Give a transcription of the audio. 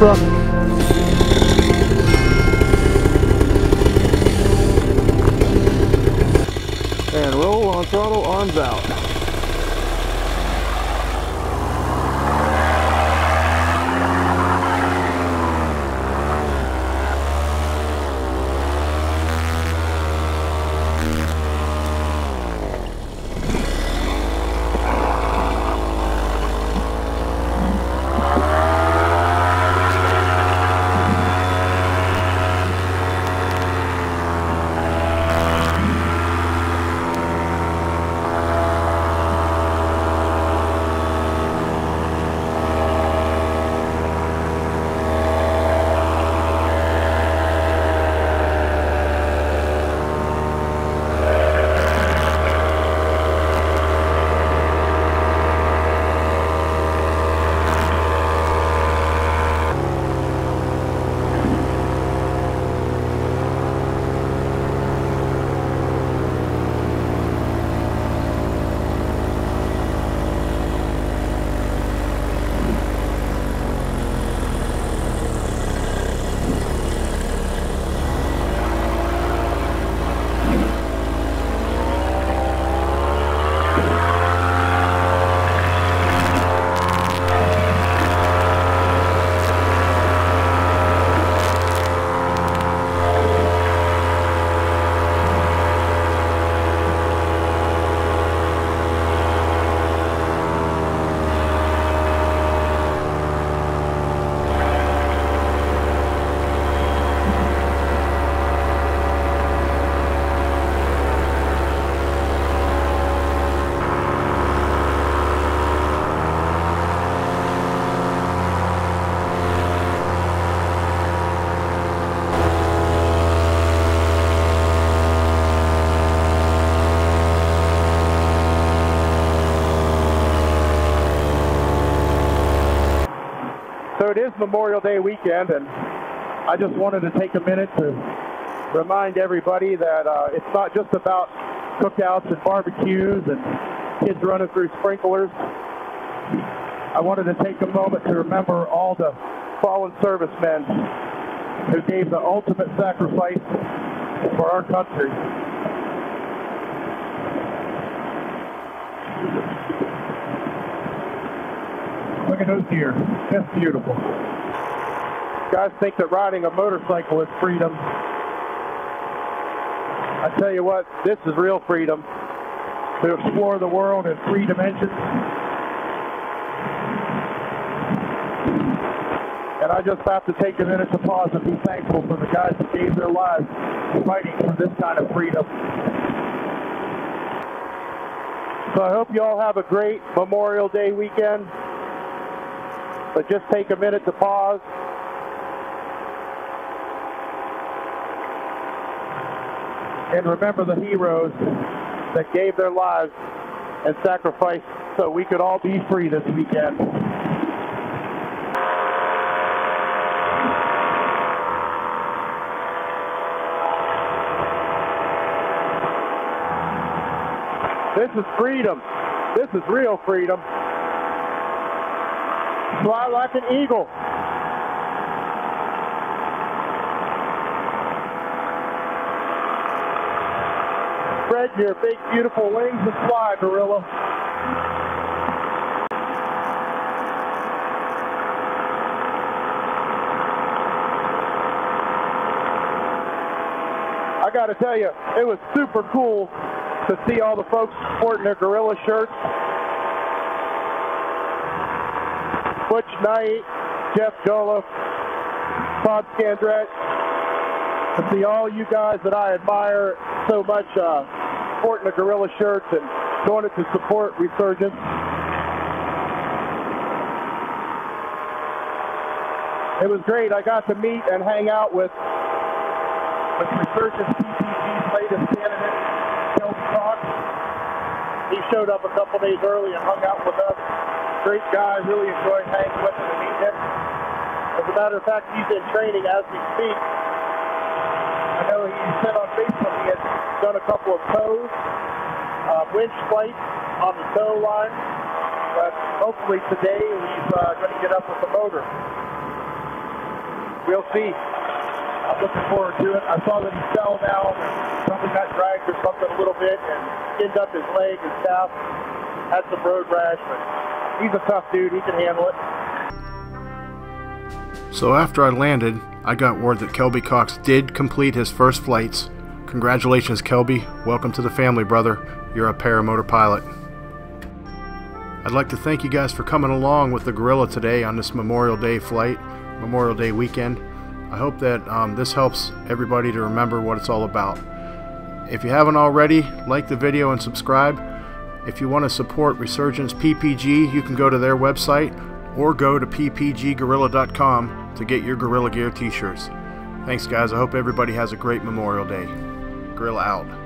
Facebook. And roll on throttle, arms out. It is Memorial Day weekend, and I just wanted to take a minute to remind everybody that it's not just about cookouts and barbecues and kids running through sprinklers. I wanted to take a moment to remember all the fallen servicemen who gave the ultimate sacrifice for our country. Look at those deer. That's beautiful. Guys think that riding a motorcycle is freedom. I tell you what, this is real freedom. To explore the world in three dimensions. And I just have to take a minute to pause and be thankful for the guys that gave their lives fighting for this kind of freedom. So I hope you all have a great Memorial Day weekend. But just take a minute to pause. And remember the heroes that gave their lives and sacrificed so we could all be free this weekend. This is freedom. This is real freedom. Fly like an eagle. Spread your big, beautiful wings and fly, gorilla. I gotta tell you, it was super cool to see all the folks sporting their gorilla shirts. Butch Knight, Jeff Joloff, Bob Scandrett, to see all you guys that I admire so much sporting the gorilla shirts and doing it to support Resurgence. It was great. I got to meet and hang out with Resurgence PPG's latest candidate, Kelby Cox. He showed up a couple days early and hung out with us. Great guy, really enjoyed hanging with him and meeting him. As a matter of fact, he's in training as we speak. I know he said on Facebook he had done a couple of toes, winch flights on the tow line, but hopefully today he's going to get up with the motor. we'll see. I'm looking forward to it. I saw that he fell down. Something got dragged or something a little bit and skinned up his leg and calf. Had some road rash, but he's a tough dude. He can handle it. So after I landed, I got word that Kelby Cox did complete his first flights. Congratulations, Kelby. Welcome to the family, brother. You're a paramotor pilot. I'd like to thank you guys for coming along with the Gorilla today on this Memorial Day flight, Memorial Day weekend. I hope that this helps everybody to remember what it's all about. If you haven't already, like the video and subscribe. If you want to support Resurgence PPG, you can go to their website, or go to ppggorilla.com to get your Gorilla Gear t-shirts. Thanks guys, I hope everybody has a great Memorial Day. Gorilla out.